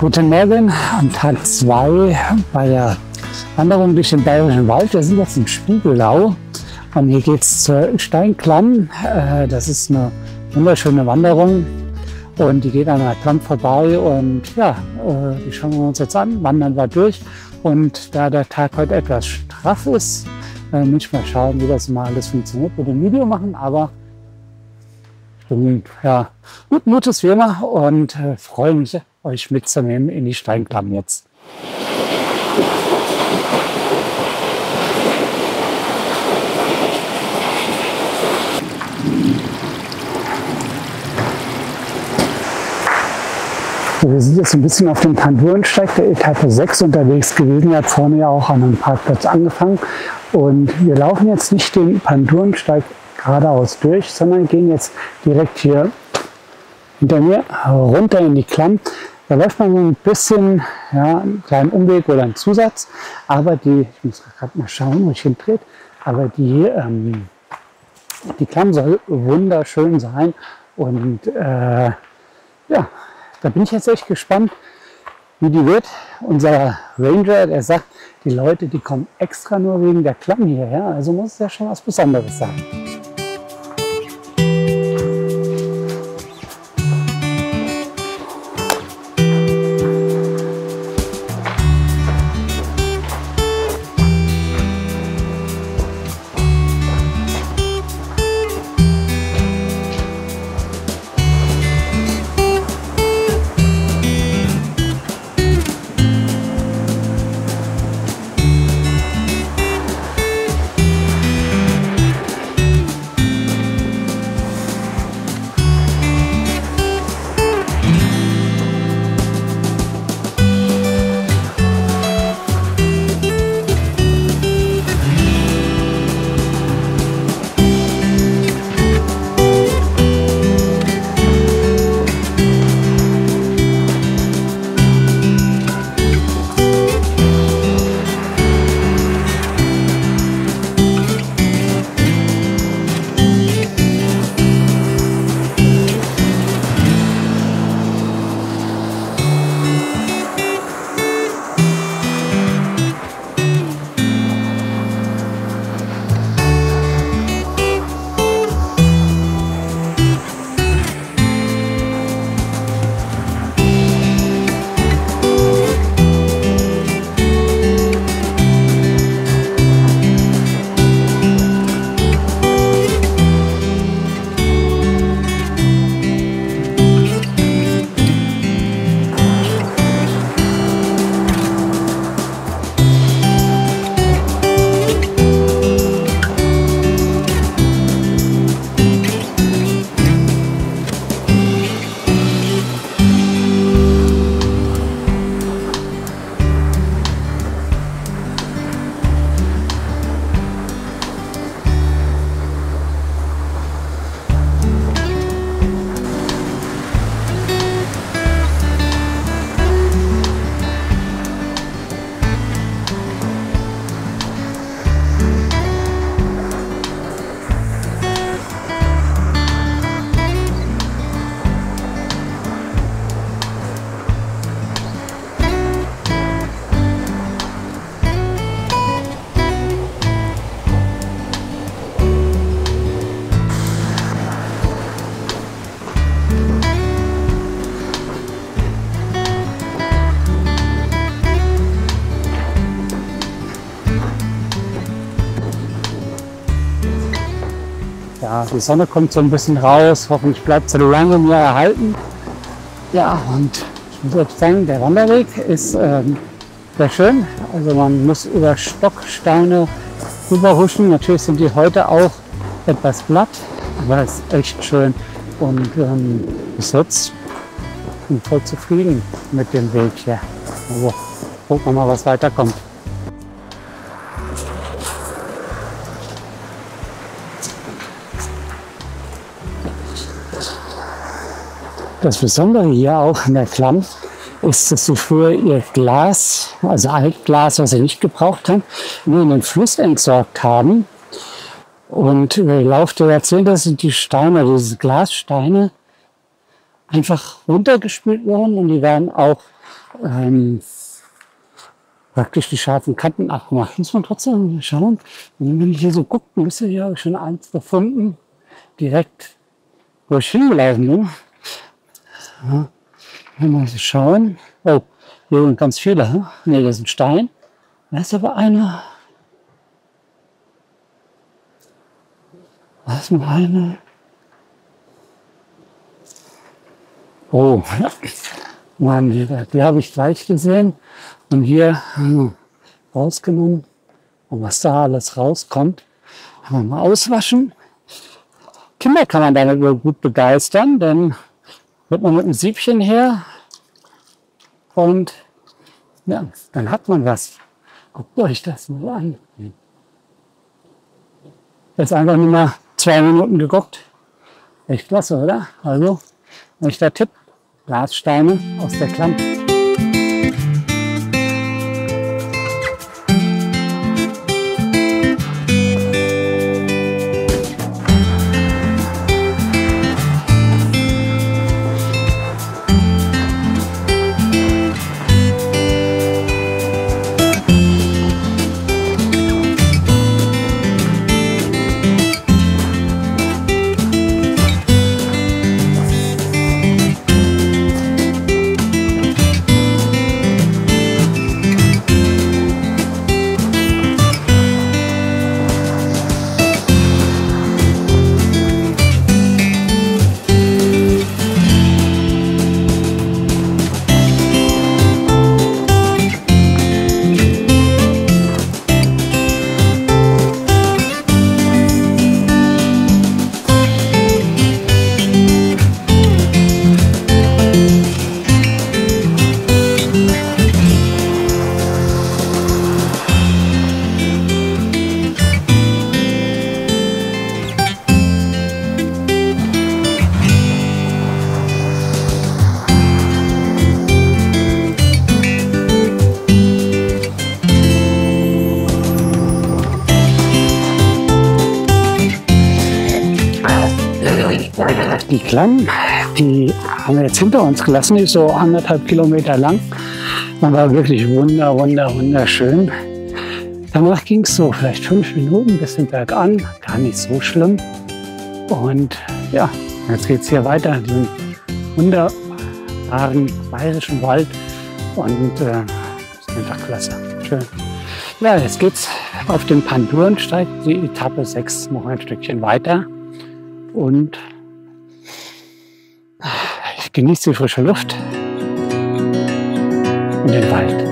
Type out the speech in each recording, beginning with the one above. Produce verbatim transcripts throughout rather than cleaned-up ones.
Guten Morgen, an Tag zwei bei der Wanderung durch den Bayerischen Wald. Wir sind jetzt im Spiegelau und hier geht es zur Steinklamm. Das ist eine wunderschöne Wanderung und die geht an der Klamm vorbei und ja, die schauen wir uns jetzt an, wandern wir durch. Und da der Tag heute etwas straff ist, müssen wir mal schauen, wie das mal alles funktioniert. Wir werden ein Video machen, aber ja, guten Mutes wie immer und äh, freue mich, euch mitzunehmen in die Steinklamm jetzt. Wir sind jetzt ein bisschen auf dem Pandurensteig der Etappe sechs unterwegs gewesen. Er hat vorne ja auch an einem Parkplatz angefangen. Und wir laufen jetzt nicht den Pandurensteig geradeaus durch, sondern gehen jetzt direkt hier hinter mir runter in die Klamm. Da läuft man ein bisschen, ja, einen kleinen Umweg oder einen Zusatz. Aber die, ich muss gerade mal schauen, wo ich hindreht, aber die, ähm, die Klamm soll wunderschön sein. Und äh, ja, da bin ich jetzt echt gespannt, wie die wird. Unser Ranger, der sagt, die Leute, die kommen extra nur wegen der Klamm hierher. Also muss es ja schon was Besonderes sein. Ja, die Sonne kommt so ein bisschen raus, hoffentlich bleibt sie lange mehr erhalten. Ja, und ich muss jetzt sagen, der Wanderweg ist ähm, sehr schön. Also man muss über Stocksteine rüberhuschen. Natürlich sind die heute auch etwas glatt, aber es ist echt schön. Und ähm, bis jetzt bin ich voll zufrieden mit dem Weg hier. Also gucken wir mal, was weiterkommt. Das Besondere hier auch in der Klamm ist, dass sie früher ihr Glas, also Altglas, was sie nicht gebraucht haben, nur in den Fluss entsorgt haben. Und über den Lauf der Jahrzehnte sind die Steine, diese Glassteine, einfach runtergespült worden und die werden auch ähm, praktisch die scharfen Kanten abgemacht. Muss man trotzdem schauen. Und wenn ich hier so gucke, müsste ich ja schon eins davon direkt durch hingelaufen bin. Ja, wenn wir so schauen. Oh, hier sind ganz viele. Hm? Ne, das ist ein Stein. Da ist aber einer. Da ist noch einer. Oh, Mann, die, die habe ich gleich gesehen und hier hm, rausgenommen. Und was da alles rauskommt, kann man mal auswaschen. Kinder kann man darüber gut begeistern, denn wird man mit einem Siebchen her und ja, dann hat man was. Guckt euch das mal an. Jetzt einfach nur mal zwei Minuten geguckt. Echt klasse, oder? Also, nächster Tipp: Glassteine aus der Klamm. Die Klamm, die haben wir jetzt hinter uns gelassen, die ist so anderthalb Kilometer lang. Man war wirklich wunder, wunder, wunderschön. Danach ging es so vielleicht fünf Minuten ein bisschen bergan, gar nicht so schlimm. Und ja, jetzt geht es hier weiter in diesen wunderbaren Bayerischen Wald und äh, ist einfach klasse, schön. Ja, jetzt geht's auf dem Pandurensteig, die Etappe sechs, noch ein Stückchen weiter und ich genieße die frische Luft und den Wald.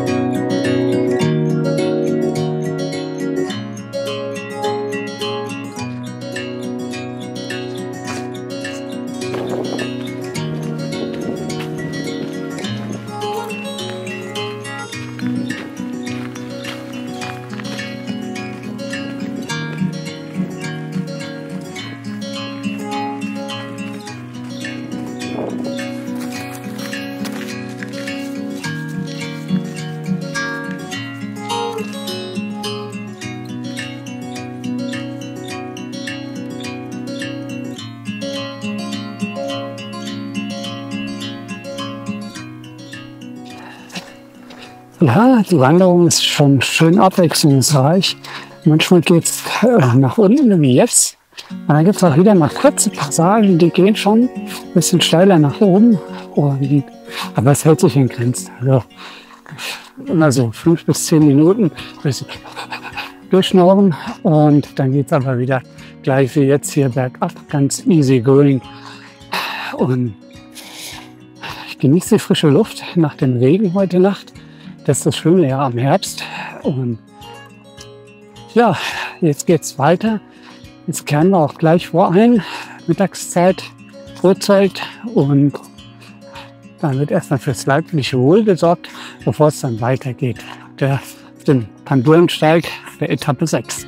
Ja, die Wanderung ist schon schön abwechslungsreich. Manchmal geht es nach unten, wie jetzt. Und dann gibt es auch wieder mal kurze Passagen, die gehen schon ein bisschen steiler nach oben. Und, aber es hält sich in Grenzen. Also immer so fünf bis zehn Minuten durchschnaufen. Und dann geht es aber wieder gleich wie jetzt hier bergab. Ganz easy going. Und ich genieße die frische Luft nach dem Regen heute Nacht. Das ist das Schöne ja am Herbst. Und ja, jetzt geht's weiter. Jetzt kehren wir auch gleich vor ein. Mittagszeit, Brotzeit. Und dann wird erstmal fürs leibliche Wohl gesorgt, bevor es dann weitergeht. Der, auf den Pandurensteig der Etappe sechs.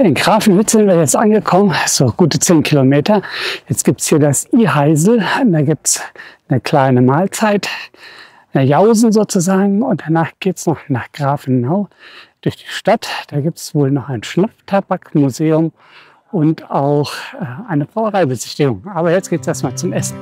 in Grafenau sind wir jetzt angekommen, so gute zehn Kilometer. Jetzt gibt es hier das Eihäusl, da gibt es eine kleine Mahlzeit, eine Jausen sozusagen, und danach geht es noch nach Grafenau durch die Stadt. Da gibt es wohl noch ein Schnupftabakmuseum und auch eine Brauereibesichtigung. Aber jetzt geht es erstmal zum Essen.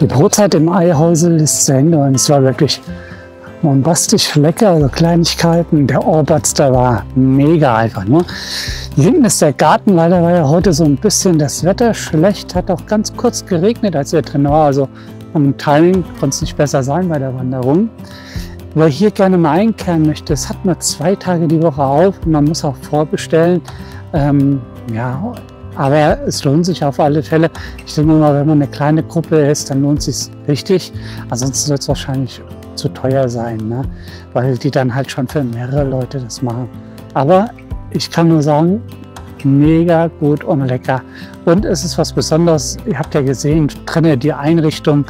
Die Brotzeit im Eihäusl ist zu Ende und es war wirklich bombastisch lecker, also Kleinigkeiten. Der Orbatster war mega einfach. Ne? Hier hinten ist der Garten, leider war ja heute so ein bisschen das Wetter schlecht. Hat auch ganz kurz geregnet, als wir drin waren. Also am Timing konnte es nicht besser sein bei der Wanderung. Wer hier gerne mal einkehren möchte, es hat nur zwei Tage die Woche auf und man muss auch vorbestellen. Ähm, ja. Aber es lohnt sich auf alle Fälle. Ich denke mal, wenn man eine kleine Gruppe ist, dann lohnt es sich richtig. Ansonsten wird es wahrscheinlich zu teuer sein, ne? Weil die dann halt schon für mehrere Leute das machen. Aber ich kann nur sagen, mega gut und lecker. Und es ist was Besonderes. Ihr habt ja gesehen, drinnen die Einrichtung,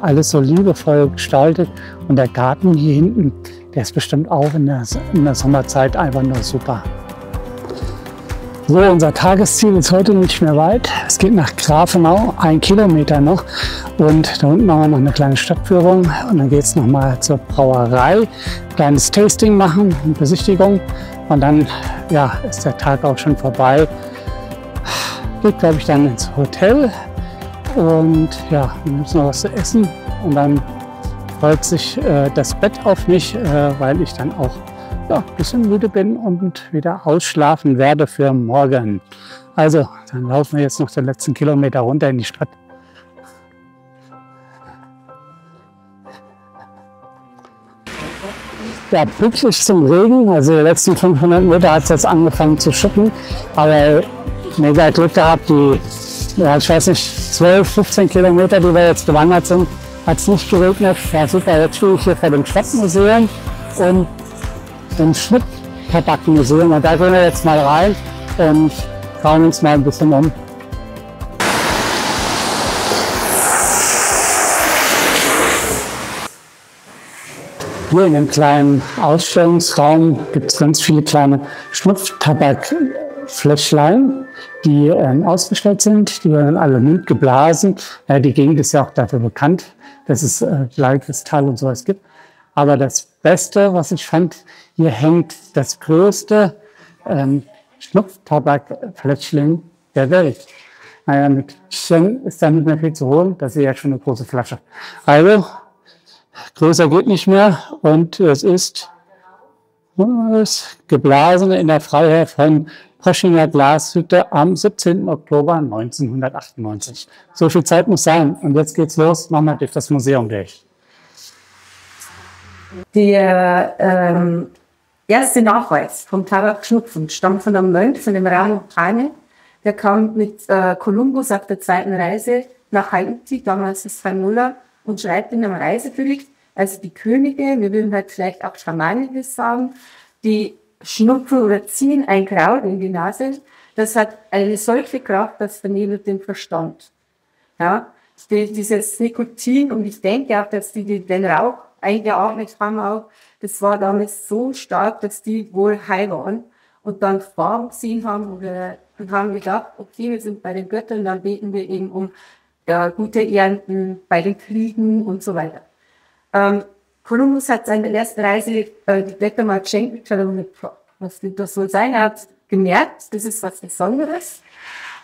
alles so liebevoll gestaltet. Und der Garten hier hinten, der ist bestimmt auch in der, in der Sommerzeit einfach nur super. So, unser Tagesziel ist heute nicht mehr weit. Es geht nach Grafenau, ein Kilometer noch. Und da unten machen wir noch eine kleine Stadtführung. Und dann geht es nochmal zur Brauerei. Kleines Tasting machen, eine Besichtigung. Und dann ja, ist der Tag auch schon vorbei. Geht, glaube ich, dann ins Hotel. Und ja, wir müssen noch was zu essen. Und dann freut sich äh, das Bett auf mich, äh, weil ich dann auch ja, ein bisschen müde bin und wieder ausschlafen werde für morgen. Also, dann laufen wir jetzt noch den letzten Kilometer runter in die Stadt. Ja, pünktlich zum Regen. Also die letzten fünfhundert Meter hat es jetzt angefangen zu schütten. Aber mega Glück gehabt, die, ja, ich weiß nicht, zwölf, fünfzehn Kilometer, die wir jetzt gewandert sind, hat es nicht geregnet. Ja, super, jetzt stehe ich hier vor dem Stadtmuseum und im Schnupftabakmuseum, und da gehen wir jetzt mal rein und schauen uns mal ein bisschen um. Hier in dem kleinen Ausstellungsraum gibt es ganz viele kleine Schnupftabakfläschlein, die äh, ausgestellt sind. Die werden alle mild geblasen. Äh, die Gegend ist ja auch dafür bekannt, dass es äh, Bleikristall und sowas gibt. Aber das Beste, was ich fand, hier hängt das größte ähm, Schnupftabakfläschchen der Welt. Naja, mit Schenk ist da nicht mehr viel zu holen. Das ist ja schon eine große Flasche. Also, größer geht nicht mehr. Und es ist das Geblasene in der Freiheit von Pröschinger Glashütte am siebzehnten Oktober neunzehnhundertachtundneunzig. So viel Zeit muss sein. Und jetzt geht's los. Nochmal durch das Museum durch. Der ähm, erste Nachweis vom Tabakschnupfen stammt von einem Mönch, von dem Ramon Kane. Der kam mit Kolumbus äh, auf der zweiten Reise nach Haiti, damals ist Hispaniola, und schreibt in einem Reisebericht, also die Könige, wir würden halt vielleicht auch Schamaniges sagen, die schnupfen oder ziehen ein Kraut in die Nase, das hat eine solche Kraft, das vernebelt den Verstand. Ja? Dieses Nikotin, und ich denke auch, dass die, die den Rauch eingeatmet haben auch. Das war damals so stark, dass die wohl heil waren und dann Farben gesehen haben und wir haben gedacht, okay, wir sind bei den Göttern, dann beten wir eben um ja, gute Ernten bei den Kriegen und so weiter. Ähm, Kolumbus hat seine erste Reise äh, die Blätter mal geschenkt, und was wird das wohl sein? Er hat gemerkt, das ist was Besonderes.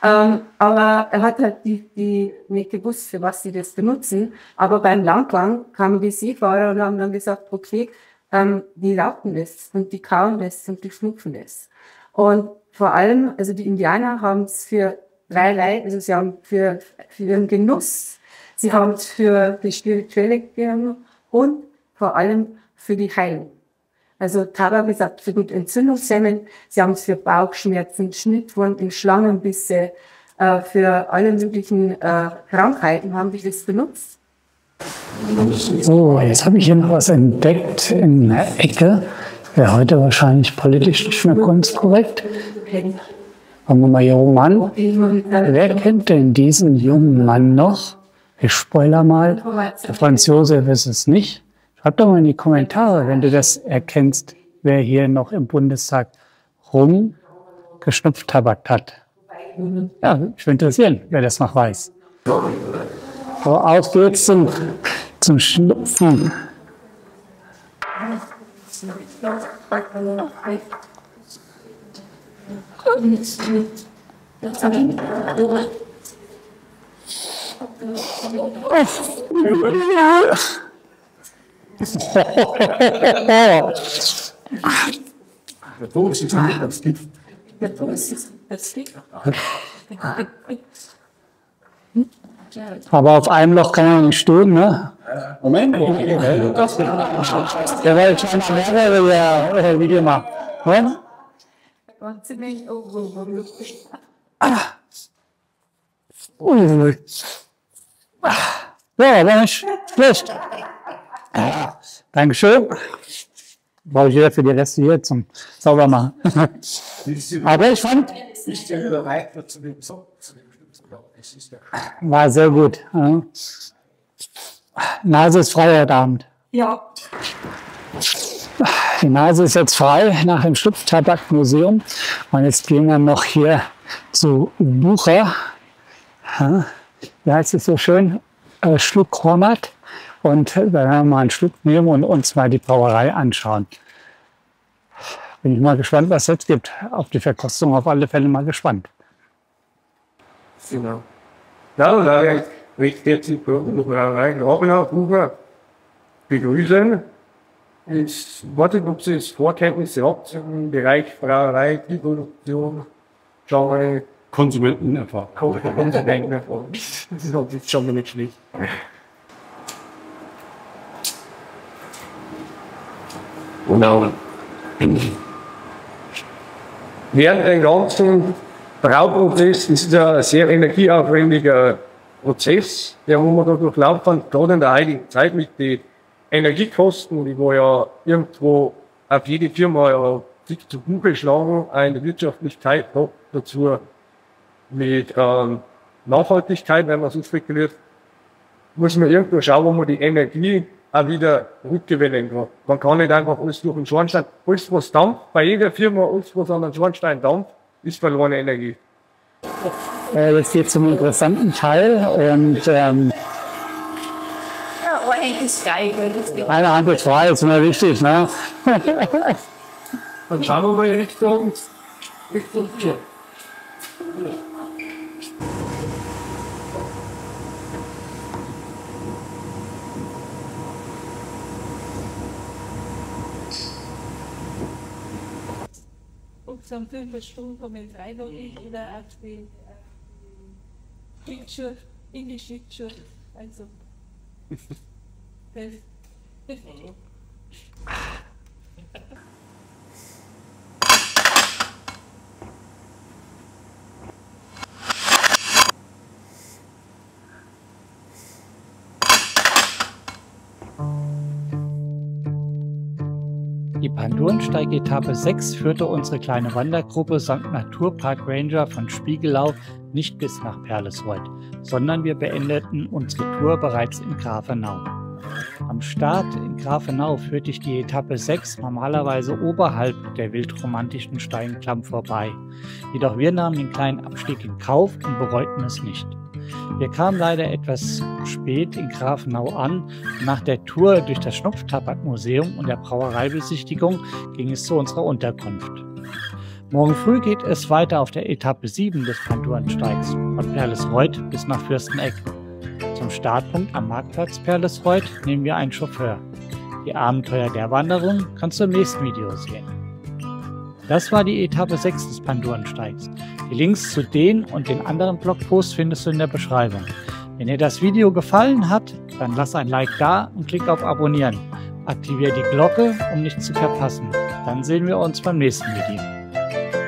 Ähm, aber er hat halt die, die nicht gewusst, für was sie das benutzen. Aber beim Landgang kamen die Seefahrer und haben dann gesagt, okay, ähm, die rauchen das und die kauen das und die schnupfen das. Und vor allem, also die Indianer haben es für dreierlei, also sie haben für, für ihren Genuss, sie haben es für die spirituelle genommen und vor allem für die Heilung. Also Tabak ist auch für gut Entzündungshemmen, sie haben es für Bauchschmerzen, Schnittwunden, Schlangenbisse, äh, für alle möglichen äh, Krankheiten haben sie das benutzt. So, jetzt habe ich hier noch was entdeckt in der Ecke. Wäre heute wahrscheinlich politisch nicht mehr ganz korrekt. Fangen wir mal hier oben an. Wer kennt denn diesen jungen Mann noch? Ich spoiler mal, der Franz Josef ist es nicht. Schreib doch mal in die Kommentare, wenn du das erkennst, wer hier noch im Bundestag rumgeschnupftabakt hat. Ja, würde mich interessieren, wer das noch weiß. So, auf geht's zum, zum Schnupfen. Der Ton ist nicht das Gift. Der Ton ist das Gift. Aber auf einem Loch kann er nicht stehen, ne? Moment. Der wäre jetzt schon schwerer, wenn er Video macht. Moment. Ja, dann ist schlecht. Ja, Dankeschön. Brauche ich jeder für die Reste hier zum Saubermachen. Aber ich fand, war sehr gut. Ja. Nase ist frei heute Abend. Ja. Die Nase ist jetzt frei nach dem Schnupftabakmuseum. Und jetzt gehen wir noch hier zu Bucher. Ja, wie heißt es so schön? Äh, Schluckromat. Und dann werden wir mal einen Schluck nehmen und uns mal die Brauerei anschauen. Bin ich mal gespannt, was es jetzt gibt. Auf die Verkostung auf alle Fälle mal gespannt. Genau. Ja, da riecht jetzt die Brauerei Grafenau. Begrüßen. Das Wortegruppe ist Vorkenntnisse im Bereich Brauerei, Produktion, Genre, Konsumentenerfahrung. Konsumentenerfahrung. Das ist auch jetzt schon nicht schlecht. Genau. Während dem ganzen Brauprozess, das ist ein sehr energieaufwendiger Prozess, der wo man da durchlaufen kann, gerade in der heutigen Zeit mit den Energiekosten, die wo ja irgendwo auf jede Firma ja sich zu Buche schlagen, eine Wirtschaftlichkeit noch dazu mit ähm, Nachhaltigkeit, wenn man so spekuliert, muss man irgendwo schauen, wo man die Energie auch wieder rückgewinnen kann. Man kann nicht einfach alles durch den Schornstein, alles was dampft, bei jeder Firma, alles was an den Schornstein dampft, ist verlorene Energie. Äh, das geht zum interessanten Teil und ähm, eine Hand ist frei, ist immer wichtig, ne? Dann schauen wir mal in Richtung vier. Am fünf Stunden kommen rein oder auf die Schildschirr, in die Schildschirr. Also. Die Pandurensteig-Etappe sechs führte unsere kleine Wandergruppe samt Naturpark Ranger von Spiegelau nicht bis nach Perlesreut, sondern wir beendeten unsere Tour bereits in Grafenau. Am Start in Grafenau führt dich die Etappe sechs normalerweise oberhalb der wildromantischen Steinklamm vorbei. Jedoch wir nahmen den kleinen Abstieg in Kauf und bereuten es nicht. Wir kamen leider etwas spät in Grafenau an. Nach der Tour durch das Schnupftabakmuseum und der Brauereibesichtigung ging es zu unserer Unterkunft. Morgen früh geht es weiter auf der Etappe sieben des Pandurensteigs, von Perlesreut bis nach Fürsteneck. Zum Startpunkt am Marktplatz Perlesreut nehmen wir einen Chauffeur. Die Abenteuer der Wanderung kannst du im nächsten Video sehen. Das war die Etappe sechs des Pandurensteigs. Die Links zu den und den anderen Blogposts findest du in der Beschreibung. Wenn dir das Video gefallen hat, dann lass ein Like da und klick auf Abonnieren. Aktiviere die Glocke, um nichts zu verpassen. Dann sehen wir uns beim nächsten Video.